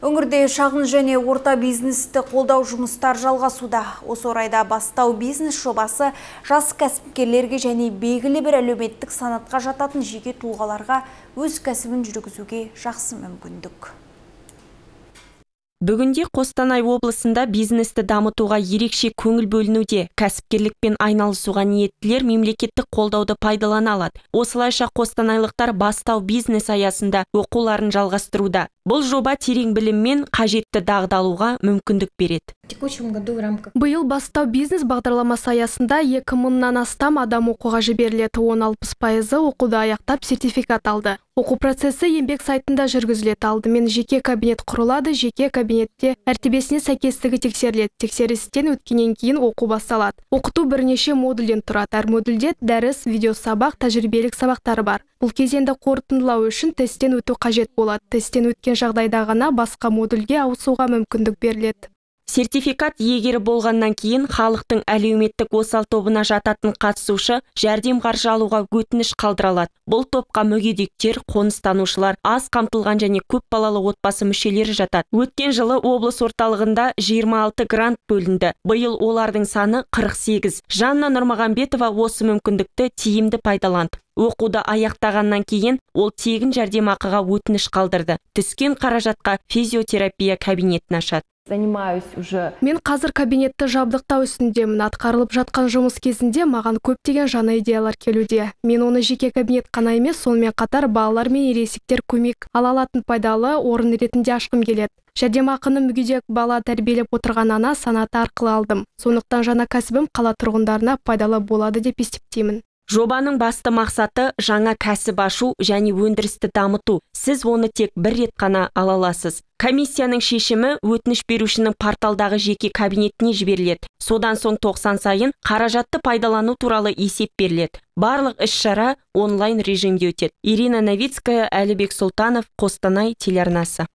Өңірде шағын және орта бизнесті қолдау жұмыстар жалғасуда. Осы орайда Бастау бизнес жобасы жас кәсіпкерлерге және белгілі бір әлеуметтік санатқа жататын жеке тұлғаларға өз кәсібін жүргізуге жақсы мүмкіндік. Бүгінде Қостанай облысында бизнесті дамытуға ерекше көңіл бөлінуде. Кәсіпкерлікпен айналысуға ниеттілер мемлекеттік қолдауды пайдалана алады. Осылайша қостанайлықтар Бастау бизнес аясында оқуларын жалғастыруда. Бұл жоба терең біліммен қажетті дағдалуға мүмкіндік береді. Биыл Бастау бизнес бағдарламасы аясында 2000-нан астам адам оқуға жіберіледі. 16% оқуды аяқтап сертификат алды. Оқу процесі еңбек сайтында жүргізіледі. Алдымен жеке кабинет құрылады. Жеке кабинетте мәртебесіне сәйкестігі тексеріледі. Тексерістен өткеннен кейін оқу басталады. Оқыту бірнеше модульден тұрады. Әр модульде дәріс, видеосабақ, тәжірибелік сабақтары бар. Бұл кезеңді қорытындылау үшін тесттен өту қажет болады. Тесттен өткен жағдайда ғана басқа модульге ауысуға мүмкіндік беріледі. Сертификат иегері болғаннан кейін халықтың әлеуметтік осал тобына жататын қатысушы жәрдемақы алуға өтініш қалдырылады. Бұл топқа мүгедектер, қоныстанушылар, аз қамтылған және көп балалы отбасы мүшелері жатады. Өткен жылы облыс орталығында 26 грант бөлінді. Биыл олардың саны 48. Жанна Нурмаған Бетова осы мүмкіндікті тиімді пайдаланды. Оқуды аяқтағаннан кейін ол тегін жәрдемақыға өтініш қалдырды. Түскен қаражатқа физиотерапия кабинетін ашады. Мен қазір кабинетті жабдықтау үстіндемін. Атқарылып жатқан жұмыс кезінде маған көптеген жаңа идеялар келуде. Мен оны жеке кабинет қана емес, сонымен қатар балалар мен ересектер көмек ала алатын пайдалы орын ретінде ашқым келеді. Жәрдемақыны мүгедек бала тәрбиелеп отырған ана санаты арқылы алдым. Сондықтан жаңа кәсібім қала тұрғындарына пайдалы болады деп есептеймін. Жобаның басты мақсаты жаңа кәсіп ашу және өндірісті дамыту. Сіз оны тек бір рет қана ала аласыз. Комиссияның шешімі өтініш берушінің порталдағы жеке кабинетіне жіберіледі. Содан соң 90 сайын қаражатты пайдалану туралы есеп беріледі. Барлық іс-шара онлайн режимде өтеді. Ирина Навицкая, Алибек Султанов, Қостанай телеарнасы.